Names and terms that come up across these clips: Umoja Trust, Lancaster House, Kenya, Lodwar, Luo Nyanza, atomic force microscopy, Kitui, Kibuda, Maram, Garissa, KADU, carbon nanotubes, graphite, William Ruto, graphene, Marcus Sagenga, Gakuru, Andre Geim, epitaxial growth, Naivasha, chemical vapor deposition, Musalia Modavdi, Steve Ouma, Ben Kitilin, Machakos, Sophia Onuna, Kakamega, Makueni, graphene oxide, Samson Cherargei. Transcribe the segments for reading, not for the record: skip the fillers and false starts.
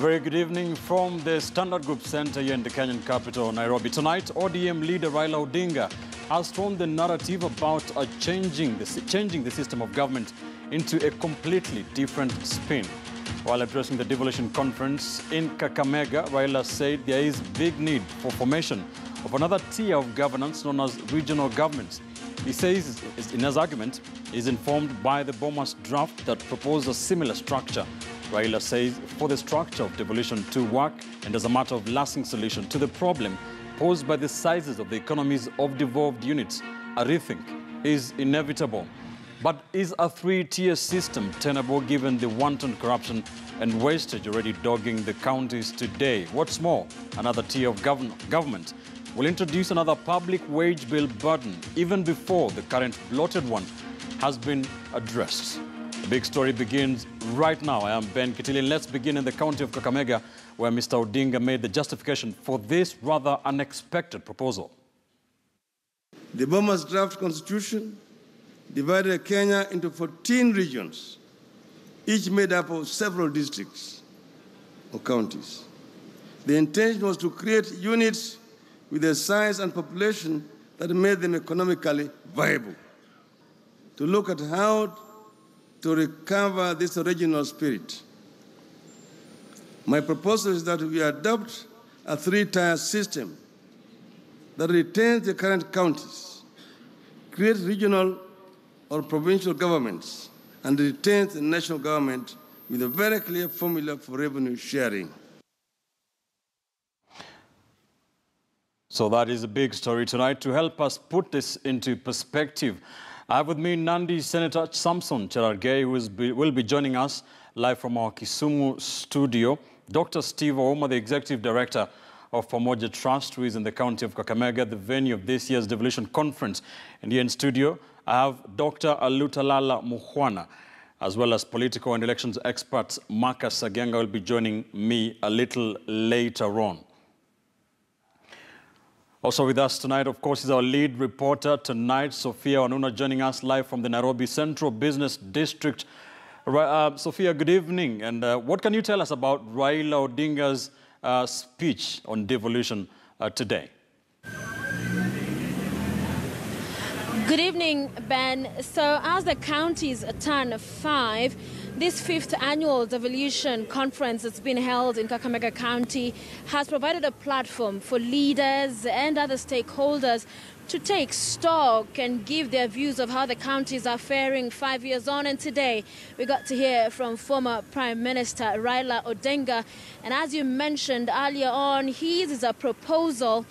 A very good evening from the Standard Group Centre here in the Kenyan capital, Nairobi. Tonight, ODM leader Raila Odinga has thrown the narrative about changing the system of government into a completely different spin. While addressing the devolution conference in Kakamega, Raila said there is big need for formation of another tier of governance known as regional governments. He says, in his argument, he is informed by the Bomas draft that proposed a similar structure. Raila says for the structure of devolution to work and as a matter of lasting solution to the problem posed by the sizes of the economies of devolved units, a rethink is inevitable. But is a three-tier system tenable given the wanton corruption and wastage already dogging the counties today? What's more, another tier of government will introduce another public wage bill burden even before the current bloated one has been addressed. The big story begins right now. I am Ben Kitilin. Let's begin in the county of Kakamega, where Mr. Odinga made the justification for this rather unexpected proposal. The Bomas draft constitution divided Kenya into 14 regions, each made up of several districts or counties. The intention was to create units with a size and population that made them economically viable. To look at how to recover this original spirit, my proposal is that we adopt a three-tier system that retains the current counties, creates regional or provincial governments, and retains the national government with a very clear formula for revenue sharing. So that is a big story tonight. To help us put this into perspective, I have with me Nandi Senator Samson Cherargei, who will be joining us live from our Kisumu studio. Dr. Steve Ouma, the Executive Director of Pamoja Trust, who is in the county of Kakamega, the venue of this year's devolution conference. And here in studio, I have Dr. Alutalala Mukhwana, as well as political and elections expert Marcus Sagenga will be joining me a little later on. Also with us tonight, of course, is our lead reporter tonight, Sophia Onuna, joining us live from the Nairobi Central Business District. Sophia, good evening. And what can you tell us about Raila Odinga's speech on devolution today? Good evening, Ben. So as the counties turn five, this fifth annual devolution conference that's been held in Kakamega County has provided a platform for leaders and other stakeholders to take stock and give their views of how the counties are faring 5 years on. And today we got to hear from former Prime Minister Raila Odinga. And as you mentioned earlier on, his is a proposal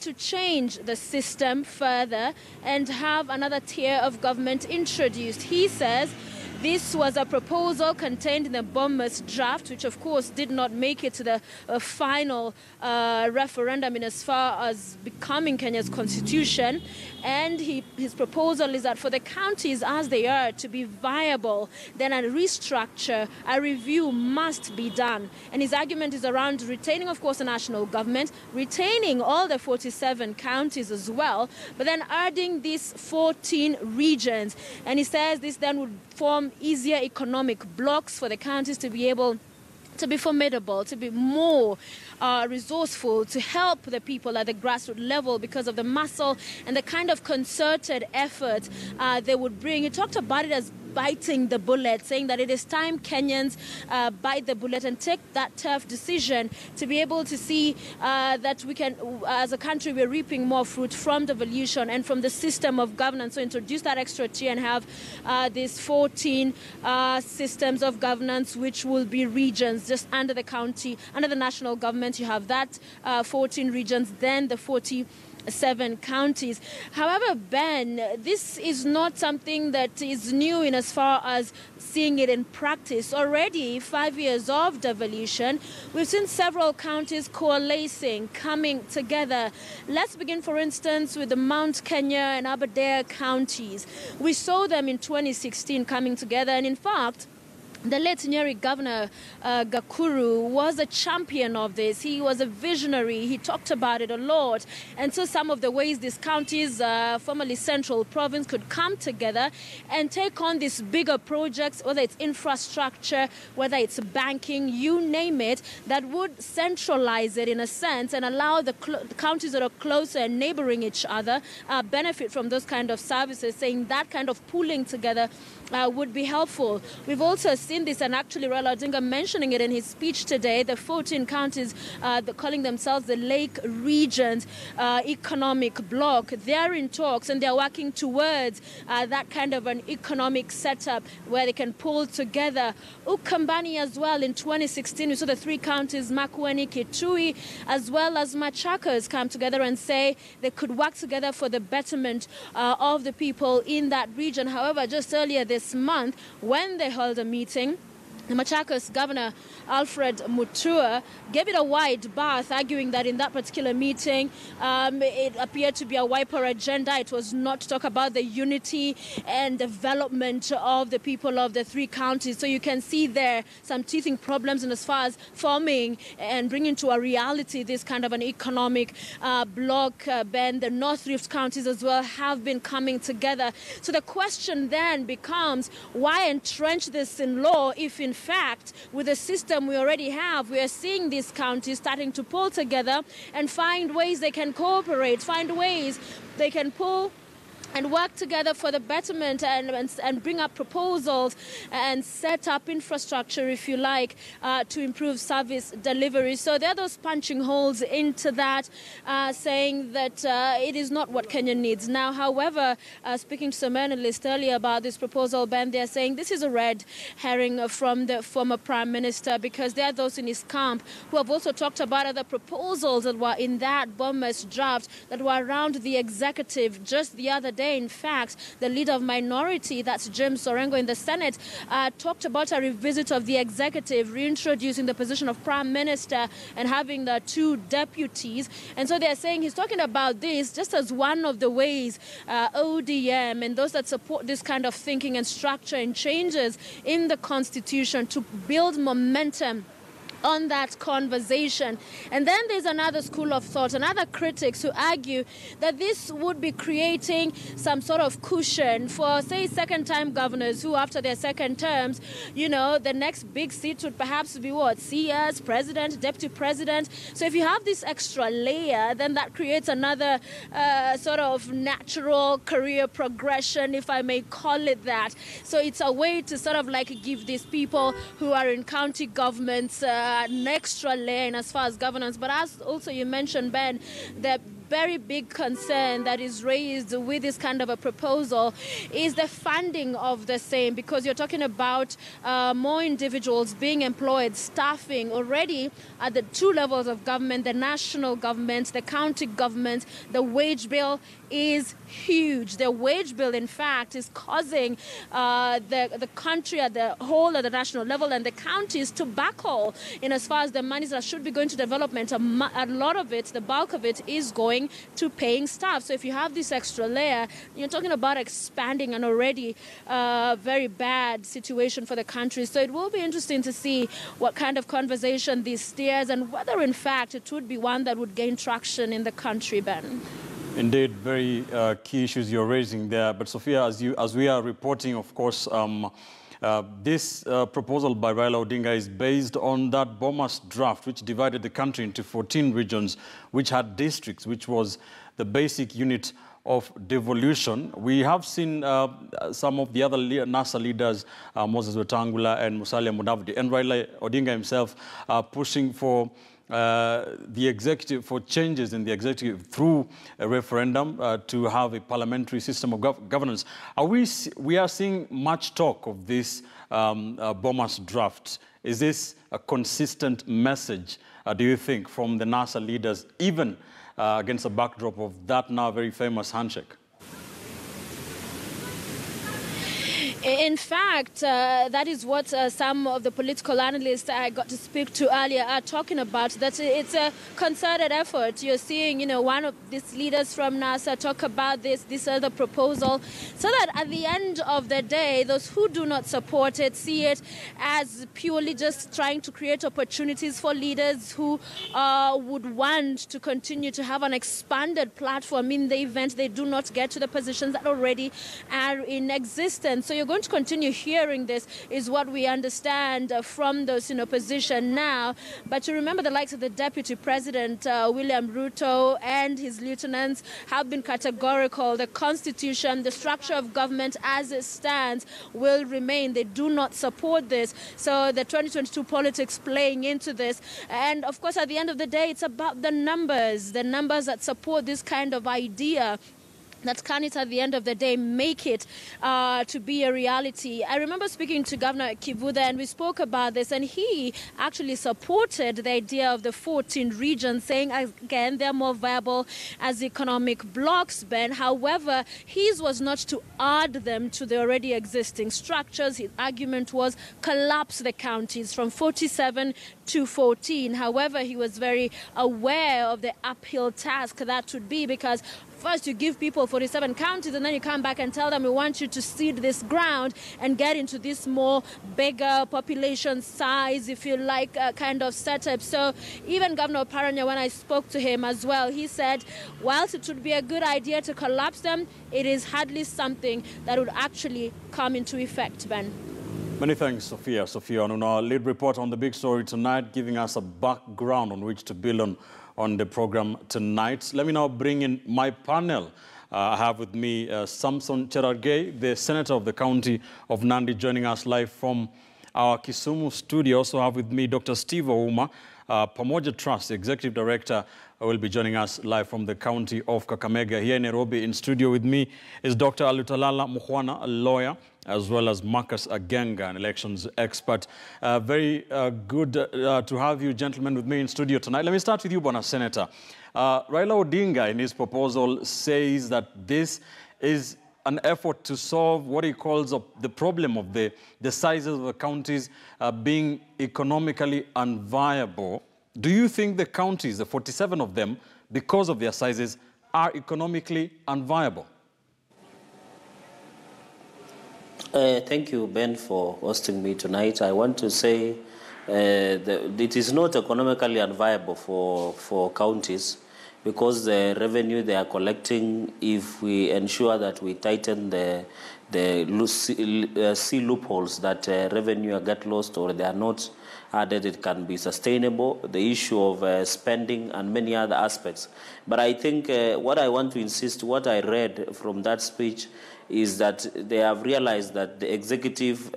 to change the system further and have another tier of government introduced. He says this was a proposal contained in the Bomas draft, which of course did not make it to the final referendum in as far as becoming Kenya's constitution. And his proposal is that for the counties as they are to be viable, then a restructure, a review must be done. And his argument is around retaining, of course, a national government, retaining all the 47 counties as well, but then adding these 14 regions. And he says this then would form easier economic blocks for the counties to be able to be formidable, to be more resourceful, to help the people at the grassroots level because of the muscle and the kind of concerted effort they would bring. He talked about it as biting the bullet, saying that it is time Kenyans bite the bullet and take that tough decision to be able to see that we can, as a country, we're reaping more fruit from devolution and from the system of governance. So introduce that extra tier and have these 14 systems of governance, which will be regions just under the county, under the national government. You have that 14 regions, then the 47 counties. However, Ben, this is not something that is new in as far as seeing it in practice. Already 5 years of devolution, we've seen several counties coalescing, coming together. Let's begin, for instance, with the Mount Kenya and Aberdare counties. We saw them in 2016 coming together, and in fact, The late Nyeri Governor Gakuru was a champion of this. He was a visionary. He talked about it a lot. And so some of the ways these counties, formerly Central Province, could come together and take on these bigger projects, whether it's infrastructure, whether it's banking, you name it, that would centralize it in a sense and allow the counties that are closer and neighboring each other benefit from those kind of services, saying that kind of pooling together would be helpful. We've also seen this, and actually Raila Odinga mentioning it in his speech today, the 14 counties calling themselves the Lake Regions Economic Bloc. They're in talks and they're working towards that kind of an economic setup where they can pull together. Ukambani as well, in 2016, we saw the three counties, Makueni, Kitui, as well as Machakos, come together and say they could work together for the betterment of the people in that region. However, just earlier this month, when they held a meeting, the Machakos Governor Alfred Mutua gave it a wide berth, arguing that in that particular meeting it appeared to be a wiper agenda. It was not to talk about the unity and development of the people of the three counties. So you can see there some teething problems in as far as forming and bringing to a reality this kind of an economic bloc. Ben, the North Rift counties as well have been coming together. So the question then becomes, why entrench this in law if in fact, with the system we already have, we are seeing these counties starting to pull together and find ways they can cooperate, find ways they can pull and work together for the betterment and bring up proposals and set up infrastructure, if you like, to improve service delivery. So there are those punching holes into that, saying that it is not what Kenya needs. Now, however, speaking to some analysts earlier about this proposal, Ben, they're saying this is a red herring from the former Prime Minister, because there are those in his camp who have also talked about other proposals that were in that Bomas draft that were around the executive. Just the other day, in fact, the leader of minority, that's Jim Sorengo in the Senate, talked about a revisit of the executive, reintroducing the position of Prime Minister and having the two deputies. And so they're saying he's talking about this just as one of the ways ODM and those that support this kind of thinking and structure and changes in the constitution to build momentum on that conversation. And then there's another school of thought, another critics who argue that this would be creating some sort of cushion for, say, second-time governors who, after their second terms, you know, the next big seat would perhaps be what? CS, president, deputy president. So if you have this extra layer, then that creates another sort of natural career progression, if I may call it that. So it's a way to sort of like give these people who are in county governments an extra layer in as far as governance. But as also you mentioned, Ben, the very big concern that is raised with this kind of a proposal is the funding of the same, because you're talking about more individuals being employed, staffing already at the two levels of government, the national government, the county government. The wage bill is huge. The wage bill, in fact, is causing the country at the whole, at the national level, and the counties to backhaul in as far as the monies that should be going to development. A lot of it, the bulk of it, is going to paying staff. So if you have this extra layer, you're talking about expanding an already very bad situation for the country. So it will be interesting to see what kind of conversation this steers and whether, in fact, it would be one that would gain traction in the country, Ben. Indeed, very key issues you're raising there. But Sophia, as we are reporting, of course, this proposal by Raila Odinga is based on that Bomas draft, which divided the country into 14 regions, which had districts, which was the basic unit of devolution. We have seen some of the other NASA leaders, Moses Wetangula and Musalia Modavdi, and Raila Odinga himself, pushing for the executive, for changes in the executive through a referendum to have a parliamentary system of governance. We are seeing much talk of this Bomas draft. Is this a consistent message, do you think, from the NASA leaders, even against the backdrop of that now very famous handshake? In fact, that is what some of the political analysts I got to speak to earlier are talking about, that it's a concerted effort. You're seeing, you know, one of these leaders from NASA talk about this other proposal, so that at the end of the day, those who do not support it see it as purely just trying to create opportunities for leaders who would want to continue to have an expanded platform in the event they do not get to the positions that already are in existence. So you're going to continue hearing this, is what we understand from those in opposition now. But you remember the likes of the Deputy President, William Ruto, and his lieutenants have been categorical. The Constitution, the structure of government as it stands will remain. They do not support this. So the 2022 politics playing into this. And of course, at the end of the day, it's about the numbers that support this kind of idea. That can it at the end of the day make it to be a reality. I remember speaking to Governor Kibuda, and we spoke about this, and he actually supported the idea of the 14 regions, saying again they're more viable as economic blocks, Ben. However, his was not to add them to the already existing structures. His argument was collapse the counties from 47 to 14. However, he was very aware of the uphill task that would be, because first you give people 47 counties and then you come back and tell them we want you to cede this ground and get into this more bigger population size, if you like, kind of setup. So even Governor Paranya, when I spoke to him as well, he said, whilst it would be a good idea to collapse them, it is hardly something that would actually come into effect, Ben. Many thanks, Sophia. Sophia Onuna, lead report on the big story tonight, giving us a background on which to build on the program tonight. Let me now bring in my panel. I have with me Samson Cherargei, the senator of the county of Nandi, joining us live from our Kisumu studio. Also have with me Dr. Steve Ouma, Pamoja Trust executive director, will be joining us live from the county of Kakamega here in Nairobi. In studio with me is Dr. Alutalala Mukhwana, a lawyer, as well as Marcus Agenga, an elections expert. Very good to have you gentlemen with me in studio tonight. Let me start with you, Bwana Senator. Raila Odinga, in his proposal, says that this is an effort to solve what he calls the problem of the sizes of the counties being economically unviable. Do you think the counties, the 47 of them, because of their sizes, are economically unviable? Thank you, Ben, for hosting me tonight. I want to say that it is not economically unviable for counties because the revenue they are collecting, if we ensure that we tighten the loopholes that revenue get lost or they are not added, it can be sustainable, the issue of spending and many other aspects. But I think what I want to insist, what I read from that speech, is that they have realized that the executive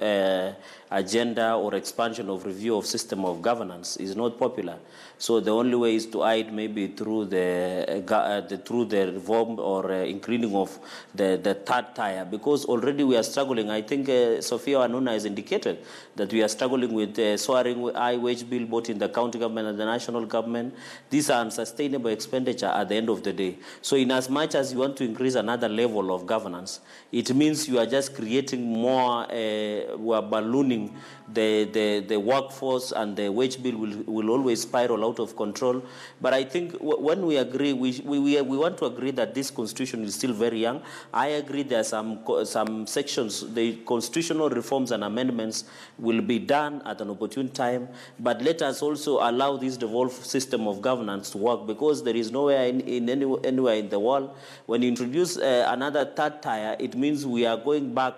agenda or expansion of review of system of governance is not popular. So the only way is to hide maybe through the reform or increasing of the third tier, because already we are struggling. I think Sophia Onuna has indicated that we are struggling with soaring high wage bill both in the county government and the national government. These are unsustainable expenditure at the end of the day. So in as much as you want to increase another level of governance, it means you are just creating more, we are ballooning the workforce, and the wage bill will always spiral out of control. But I think when we agree, we want to agree that this constitution is still very young. I agree there are some sections, the constitutional reforms and amendments will be done at an opportune time, but let us also allow this devolved system of governance to work, because there is nowhere anywhere in the world, when you introduce another third tier, it means we are going back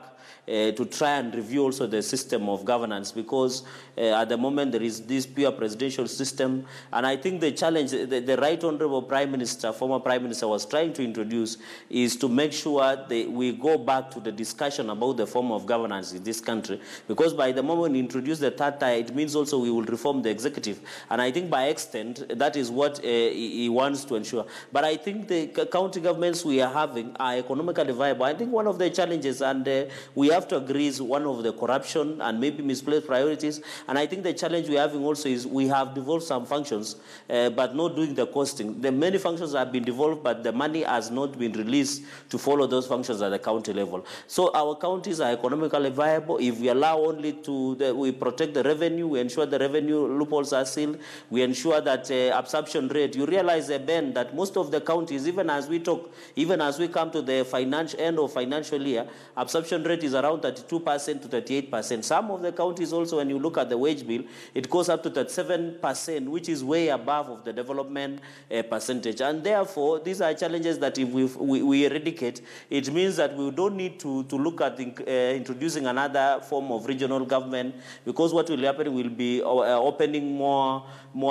to try and review also the system of governance, because at the moment there is this pure presidential system. And I think the challenge the Right Honorable Prime Minister, former Prime Minister, was trying to introduce is to make sure that we go back to the discussion about the form of governance in this country, because by the moment we introduce the third tier, it means also we will reform the executive. And I think by extent, that is what he wants to ensure. But I think the county governments we are having are economically viable. I think one of the challenges, and we have to agree is one of the corruption and maybe misplaced priorities. And I think the challenge we're having also is we have devolved some functions, but not doing the costing. The many functions have been devolved, but the money has not been released to follow those functions at the county level. So our counties are economically viable. If we allow only to, we protect the revenue, we ensure the revenue loopholes are sealed, we ensure that absorption rate. You realize, Ben, that most of the counties, even as we talk, even as we come to the financial end of financial year, absorption rate is around 32% to 38%. Some of the counties also, when you look at the wage bill, it goes up to 37%, which is way above of the development percentage. And therefore, these are challenges that if we eradicate, it means that we don't need to look at introducing another form of regional government, because what will happen will be opening more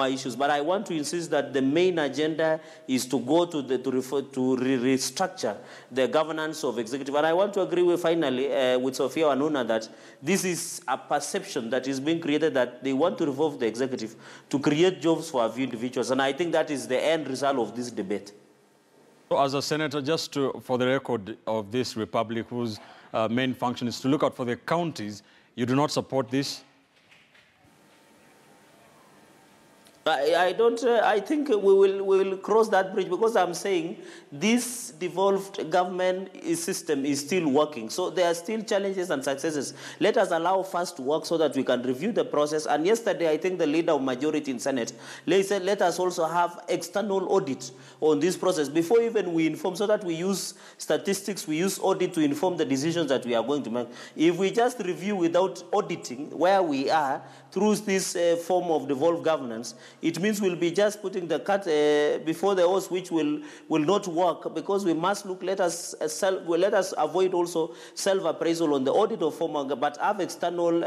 issues. But I want to insist that the main agenda is to go to restructure the governance of executive. And I want to agree with finally with Sophia Onuna that this is a perception that is being created that they want to revolve the executive to create jobs for a few individuals. And I think that is the end result of this debate. So as a senator, just for the record of this republic, whose main function is to look out for the counties, you do not support this? I don't. I think we will cross that bridge, because I'm saying this devolved government system is still working. So there are still challenges and successes. Let us allow first to work so that we can review the process. And yesterday, I think the leader of majority in Senate said, let us also have external audit on this process before even we inform, so that we use statistics, we use audit to inform the decisions that we are going to make. If we just review without auditing where we are through this form of devolved governance, it means we'll be just putting the cat before the horse, which will not work, because we must look. Let us avoid also self-appraisal on the audit of formal, but have external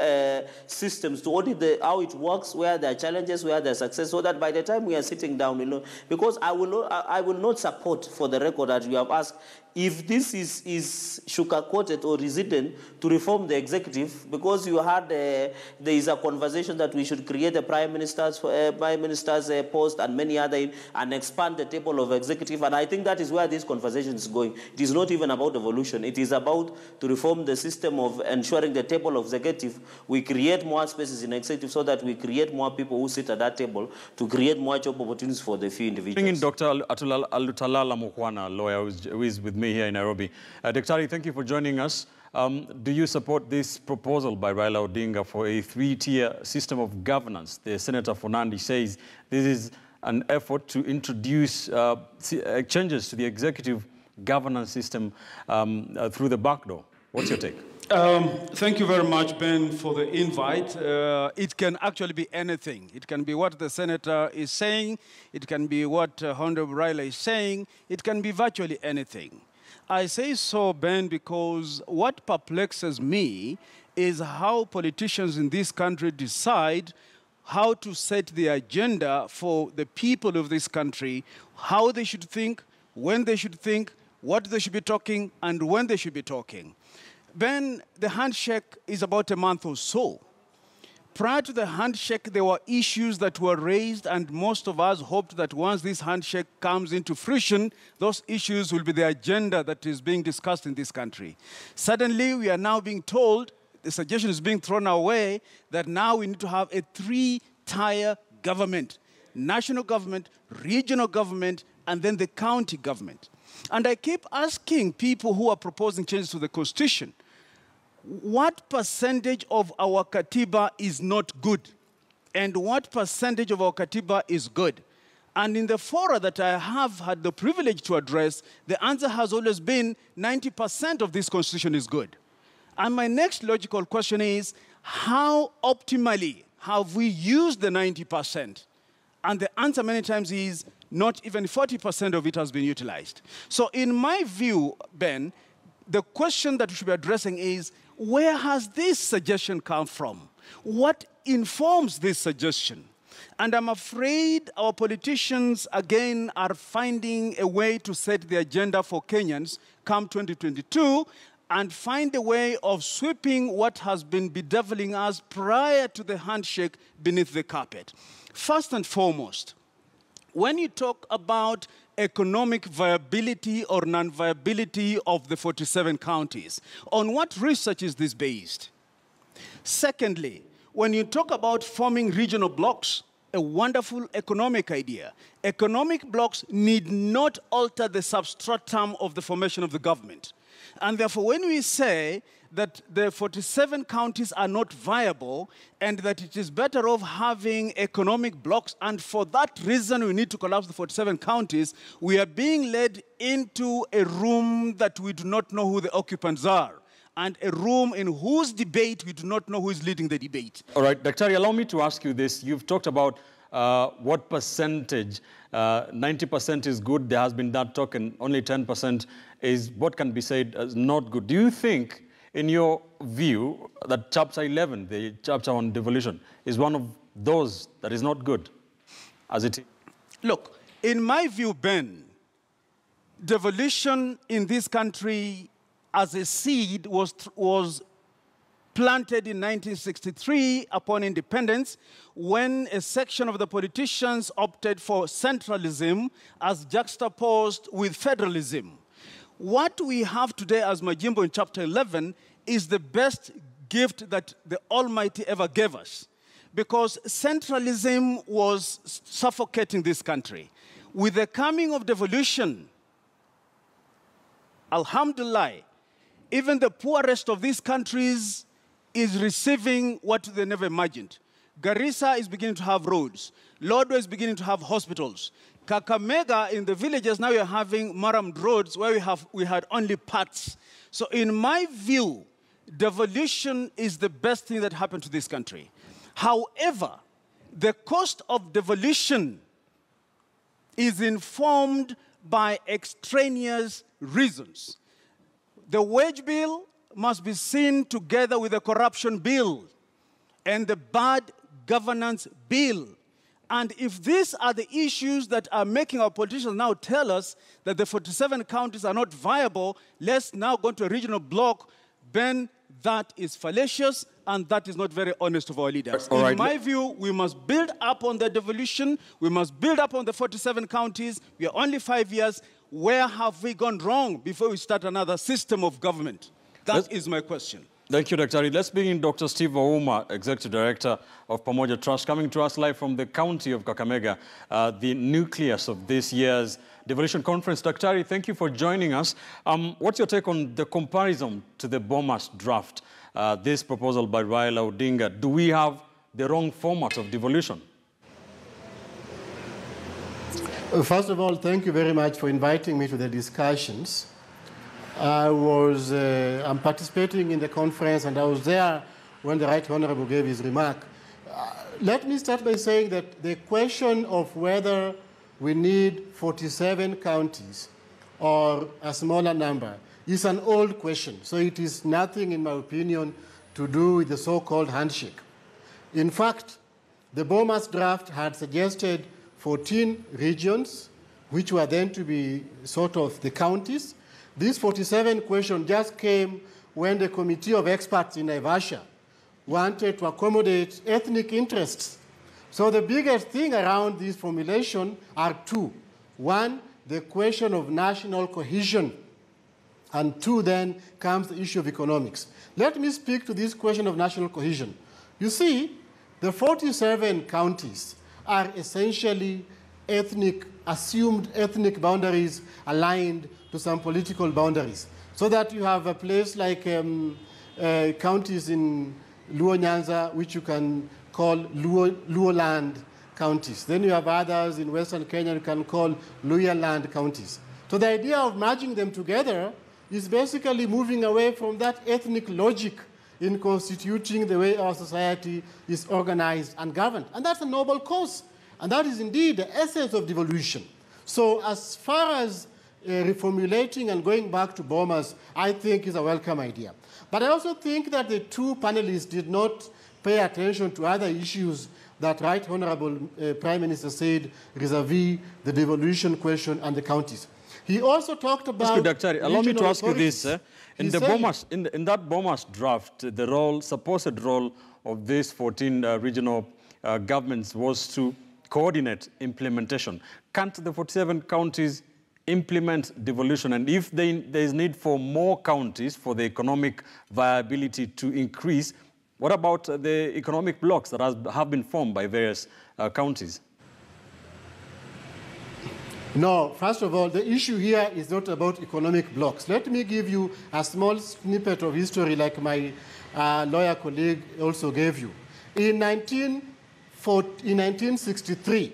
systems to audit how it works, where there are challenges, where there are success, so that by the time we are sitting down, we know. Because I will not support, for the record, that you have asked, if this is sugar-coated or is hidden to reform the executive, because you had there is a conversation that we should create a prime minister's post and many other, and expand the table of executive. And I think that is where this conversation is going. It is not even about evolution. It is about to reform the system of ensuring the table of executive. We create more spaces in executive so that we create more people who sit at that table to create more job opportunities for the few individuals. Bring in Dr. Alutalala Mukhwana, lawyer who is with me here in Nairobi. Daktari, thank you for joining us. Do you support this proposal by Raila Odinga for a three-tier system of governance? The Senator Fonandi says this is an effort to introduce changes to the executive governance system through the back door. What's your take? Thank you very much, Ben, for the invite. It can actually be anything. It can be what the senator is saying. It can be what Honorable Raila is saying. It can be virtually anything. I say so, Ben, because what perplexes me is how politicians in this country decide how to set the agenda for the people of this country, how they should think, when they should think, what they should be talking, and when they should be talking. Ben, the handshake is about a month or so. Prior to the handshake, there were issues that were raised, and most of us hoped that once this handshake comes into fruition, those issues will be the agenda that is being discussed in this country. Suddenly, we are now being told, the suggestion is being thrown our way, that now we need to have a three-tier government: national government, regional government, and then the county government. And I keep asking people who are proposing changes to the Constitution, what percentage of our Katiba is not good? And what percentage of our Katiba is good? And in the fora that I have had the privilege to address, the answer has always been 90% of this Constitution is good. And my next logical question is, how optimally have we used the 90%? And the answer many times is, not even 40% of it has been utilized. So in my view, Ben, the question that we should be addressing is, where has this suggestion come from? What informs this suggestion? And I'm afraid our politicians, again, are finding a way to set the agenda for Kenyans come 2022 and find a way of sweeping what has been bedeviling us prior to the handshake beneath the carpet. First and foremost, when you talk about economic viability or non-viability of the 47 counties, on what research is this based? Secondly, when you talk about forming regional blocks, a wonderful economic idea. Economic blocks need not alter the substratum of the formation of the government. And therefore, when we say that the 47 counties are not viable and that it is better off having economic blocks, and for that reason we need to collapse the 47 counties, we are being led into a room that we do not know who the occupants are, and a room in whose debate we do not know who is leading the debate. All right, Daktari, allow me to ask you this. You've talked about what percentage, 90% is good, there has been that talk, and only 10% is what can be said as not good. Do you think, in your view, that Chapter 11, the chapter on devolution, is one of those that is not good as it is? Look, in my view, Ben, devolution in this country as a seed was planted in 1963 upon independence, when a section of the politicians opted for centralism as juxtaposed with federalism. What we have today as Majimbo in Chapter 11 is the best gift that the Almighty ever gave us, because centralism was suffocating this country. With the coming of devolution, alhamdulillah, even the poorest of these countries is receiving what they never imagined. Garissa is beginning to have roads. Lodwar is beginning to have hospitals. Kakamega, in the villages, now we are having Maram roads where we had only parts. So in my view, devolution is the best thing that happened to this country. However, the cost of devolution is informed by extraneous reasons. The wage bill must be seen together with the corruption bill and the bad governance bill. And if these are the issues that are making our politicians now tell us that the 47 counties are not viable, let's now go to a regional bloc, Ben, that is fallacious and that is not very honest of our leaders. Right. In my view, we must build up on the devolution, we must build up on the 47 counties. We are only 5 years. Where have we gone wrong before we start another system of government? That is my question. Thank you, Daktari. Let's bring in Dr. Steve Ouma, Executive Director of Pamoja Trust, coming to us live from the county of Kakamega, the nucleus of this year's devolution conference. Daktari, thank you for joining us. What's your take on the comparison to the Bomas draft, this proposal by Raila Odinga? Do we have the wrong format of devolution? First of all, thank you very much for inviting me to the discussions. I'm participating in the conference, and I was there when the Right Honorable gave his remark. Let me start by saying that the question of whether we need 47 counties or a smaller number is an old question. So it is nothing, in my opinion, to do with the so-called handshake. In fact, the Bomas draft had suggested 14 regions, which were then to be sort of the counties. This 47 question just came when the committee of experts in Naivasha wanted to accommodate ethnic interests. So the biggest thing around this formulation are two. One, the question of national cohesion. And two, then comes the issue of economics. Let me speak to this question of national cohesion. You see, the 47 counties are essentially assumed ethnic boundaries aligned to some political boundaries. So that you have a place like counties in Luo Nyanza, which you can call Luo land counties. Then you have others in Western Kenya you can call Luya land counties. So the idea of merging them together is basically moving away from that ethnic logic in constituting the way our society is organized and governed. And that's a noble cause. And that is indeed the essence of devolution. So as far as reformulating and going back to Bomas, I think is a welcome idea. But I also think that the two panelists did not pay attention to other issues that Right Honorable Prime Minister said vis-a-vis the devolution question and the counties. He also talked about... Daktari, allow me to ask you this. In that Bomas draft, the supposed role of these 14 regional governments was to coordinate implementation. Can't the 47 counties implement devolution? And if there is need for more counties for the economic viability to increase, what about the economic blocks that have been formed by various counties? No, first of all, the issue here is not about economic blocks. Let me give you a small snippet of history like my lawyer colleague also gave you. In 1963,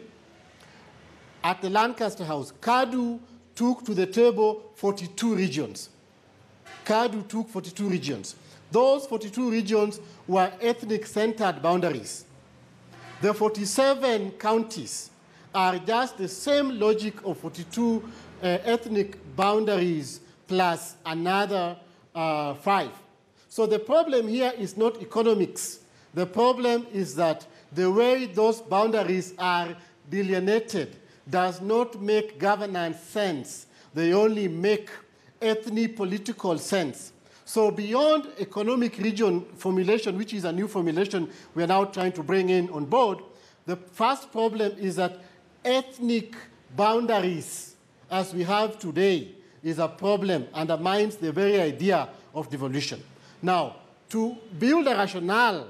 at the Lancaster House, KADU took to the table 42 regions. KADU took 42 regions. Those 42 regions were ethnic-centered boundaries. The 47 counties are just the same logic of 42 ethnic boundaries plus another 5. So the problem here is not economics. The problem is that the way those boundaries are delineated does not make governance sense. They only make ethnic-political sense. So beyond economic region formulation, which is a new formulation we are now trying to bring in on board, the first problem is that ethnic boundaries, as we have today, is a problem, undermines the very idea of devolution. Now, to build a rationale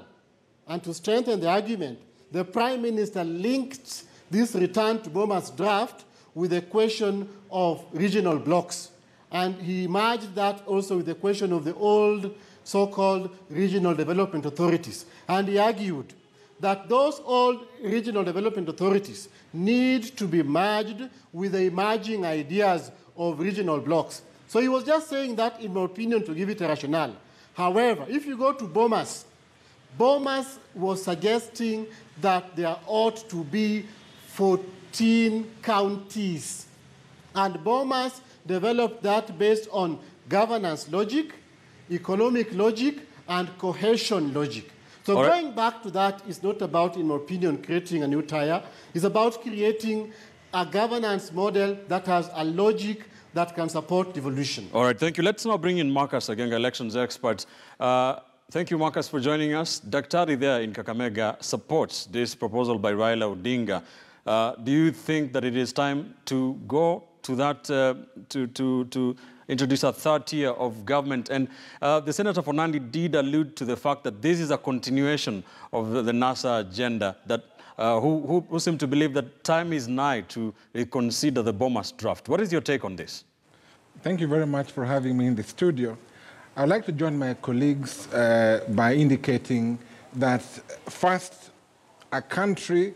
and to strengthen the argument, the Prime Minister linked this return to Bomas draft with the question of regional blocs. And he merged that also with the question of the old so-called regional development authorities. And he argued that those old regional development authorities need to be merged with the emerging ideas of regional blocks. So he was just saying that, in my opinion, to give it a rationale. However, if you go to Bomas, Bomas was suggesting that there ought to be 14 counties. And Bomas developed that based on governance logic, economic logic, and cohesion logic. So going back to that is not about, in my opinion, creating a new tire. It's about creating a governance model that has a logic that can support devolution. All right, thank you. Let's now bring in Marcus Agenga, elections expert. Thank you, Marcus, for joining us. Daktari there in Kakamega supports this proposal by Raila Odinga. Do you think that it is time to go to that, to introduce a third tier of government? And the Senator for Nandi did allude to the fact that this is a continuation of the NASA agenda, that who seem to believe that time is nigh to reconsider the Bomas draft. What is your take on this? Thank you very much for having me in the studio. I'd like to join my colleagues by indicating that first, a country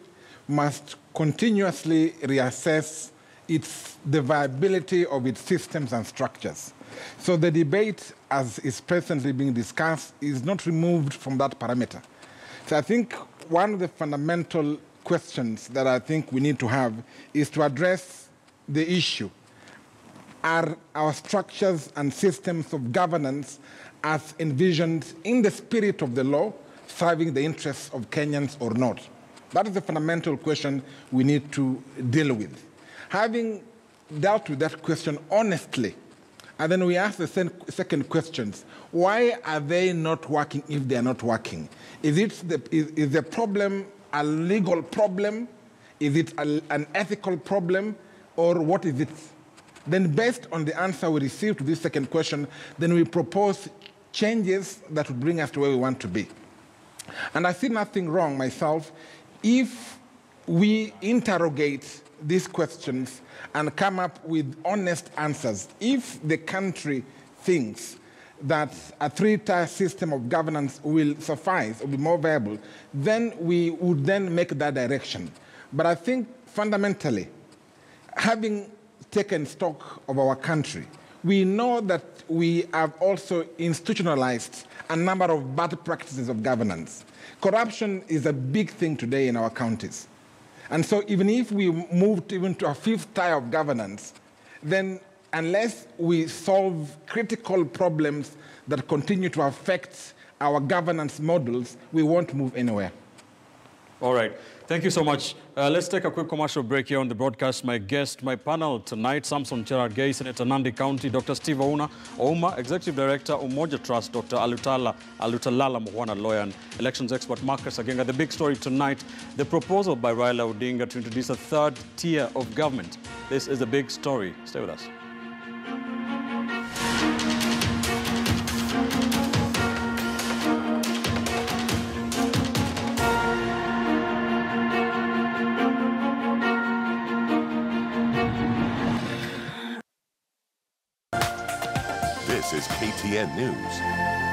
must continuously reassess the viability of its systems and structures. So the debate, as is presently being discussed, is not removed from that parameter. So I think one of the fundamental questions that I think we need to have is to address the issue. Are our structures and systems of governance as envisioned in the spirit of the law serving the interests of Kenyans or not? That is the fundamental question we need to deal with. Having dealt with that question honestly, and then we ask the second questions: why are they not working if they are not working? Is the problem a legal problem? Is it an ethical problem? Or what is it? Then based on the answer we receive to this second question, then we propose changes that would bring us to where we want to be. And I see nothing wrong myself if we interrogate these questions and come up with honest answers. If the country thinks that a three-tier system of governance will suffice or be more viable, then we would then make that direction. But I think fundamentally, having taken stock of our country, we know that we have also institutionalized a number of bad practices of governance. Corruption is a big thing today in our counties. And so even if we moved even to a fifth tier of governance, then unless we solve critical problems that continue to affect our governance models, we won't move anywhere. All right. Thank you so much. Let's take a quick commercial break here on the broadcast. My guest, my panel tonight, Samson Cherargei, Senator Nandi County, Dr. Steve Ouma, Executive Director, Umoja Trust, Dr. Alutalala Mukhwana, lawyer and elections expert, Marcus Agenga. The big story tonight, the proposal by Raila Odinga to introduce a third tier of government. This is the big story. Stay with us. KTN News.